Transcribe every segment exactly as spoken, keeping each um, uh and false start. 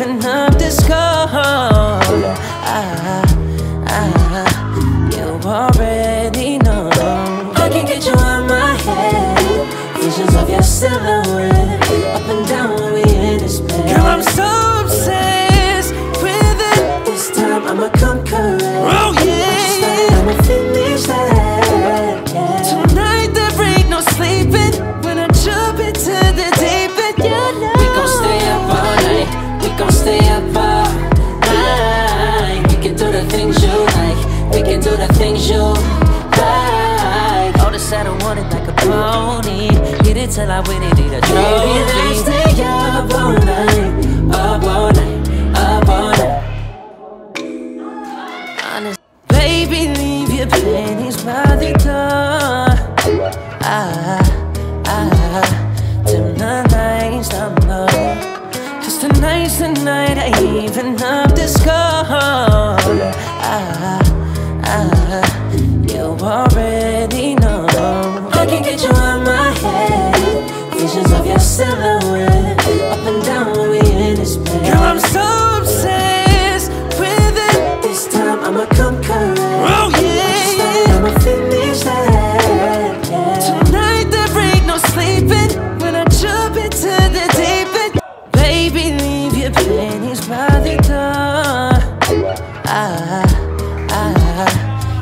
giving up this cause. I, I, you already know I can get you out my head. Visions of your silhouette, up and down when we in this bed. Girl, I'm so obsessed with it. This time I'ma come correct. Oh yeah, I'ma finish that. Tonight there ain't no sleeping when I jump into the deep end. You know we gon' stay up all night. We gon' stay up all night. We can do the things you like. We can do the things you like. All this I don't want it like a pony. Hit it till I win it, eat a trophy. Baby, let's stay up all night, up all night, up all night. Honest. Baby, leave your panties by the door. I, I, till the nights I'm low. Cause tonight's the night I even up the score. I, I, you already know I can get you out my head. Visions of your silhouette, up and down when we in this bed. Girl, I'm so obsessed with it. This time I'ma come correct. Oh yeah, I'ma finish that. Tonight there ain't no sleeping when I jump into the deep end. Baby, leave your panties by the door. I, I,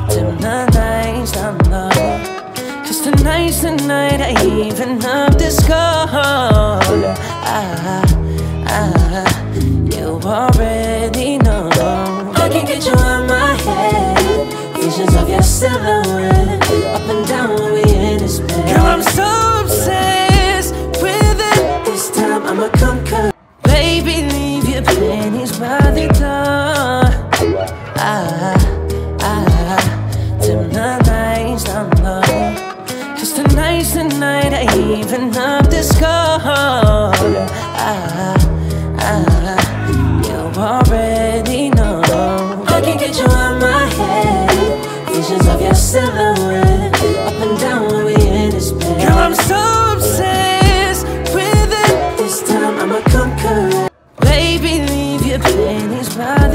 till the nights I'm low. Cause tonight's the night I even up the score. I, I, you already know I can get you out my head. Visions of your silhouette, up and down when we in this bed. Girl, I'm so obsessed with it. This time I'ma come correct. Baby, leave your panties by the door. I, I, till the nights I'm low. Cause tonight's the night I even up the score. I, I, you already know I can get you out my head. Visions of your silhouette, up and down when we in this bed. Girl, I'm so obsessed with it. This time I'ma come correct. Baby, leave your panties by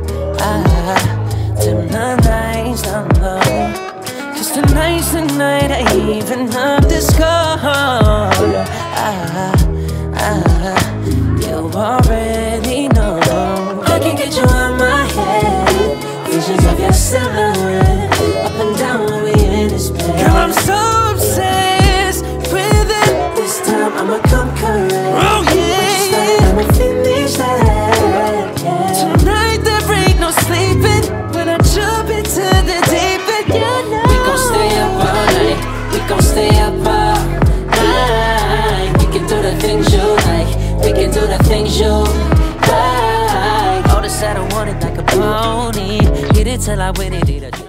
the door. I, I, till the nights I'm low. Cause tonight's the night I even up the score. I, I, you already know I can get you out my head. Visions of your silhouette, up and down when we in this bed. Girl, I'm so obsessed with it. This time I'ma come correct. Oh yeah, I'ma finish that. Tonight there ain't no sleeping when I jump into the deep end. You know we gon' stay up all night. We gon' stay up all night. We can do the things you like. We can do the things you like. All this I don't want it like a pony. Hit it till I win it, eat it.